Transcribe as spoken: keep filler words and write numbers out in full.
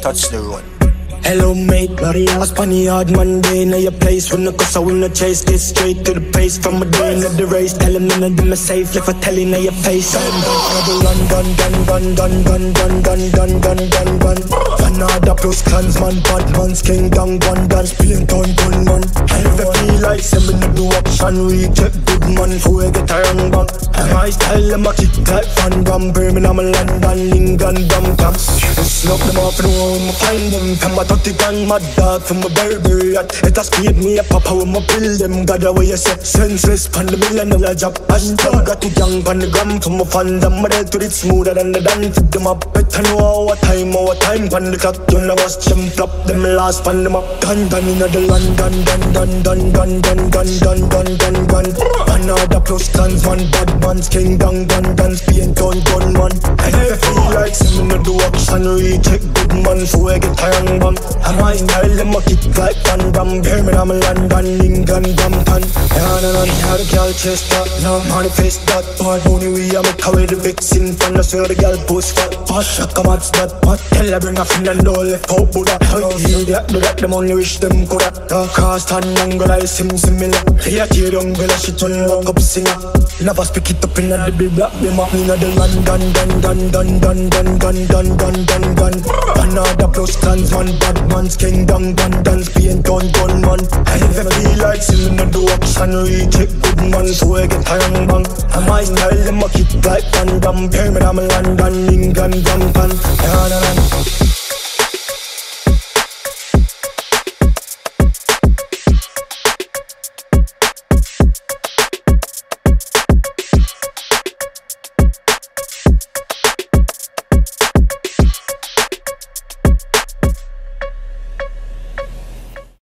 touch the road. Hello mate, bloody ass, funny hard Monday. Now your place when the cause I wanna chase. Get straight to the pace from a day into the race. Tell him none of them are safe, left a telling now your face. Run, gun, gun, gun, gun, gun, gun, gun, gun, gun, gun, gun. Another plus clans, man, bad man's king, down, one dance, playing down, gun, man. I never feel like seven to do option. We check good man, who I get around back. My style, I'm a kick like Van Damme. Birmingham, London, England, dumb caps. Slop them off, know how I'ma find them. Come back thirty grand, mad dog from a Burberry hat. It has paid me a pop, how I'ma build them. God, the way you set senseless pan the million dollar job. And I got the gang pan the gram from my fans. I'm ready to it smoother than the dance. Fit them up, better know our time, our time pan the clock. You know watch them flop, them last pan them up. Dun dun in the land, dun dun dun dun dun dun dun dun dun dun dun. Another plus guns, one bad man's king, dun dun dun. Being done, done man. I never feel like seeing the action. Recheck good man, so I get high on. I might style them a kick like Van Damme. Birmingham, London, England, Dumpton. Down and on, how the girl chest that. Now manifest that part. Only we am a carry the vixen from the swear the girl post fat. Posh, I come out that pot. Tell her bring a friend and all left out Buddha. How you that, do that, them only wish them could have. Dark cast and younger like Sim Similla. Here tear down, girl, she turn rock up singer. Never speak it up in the big black bima. Inna the London, dun dun dun dun dun dun dun dun dun dun. Another plus trans man. Bad man's king, down, gun, dance, being done, gun, man. I never feel like seeing the do option. Recheck good man, so I get iron bang. And my style, them a kick like Van Damme. Birmingham, London, England, Dumpton.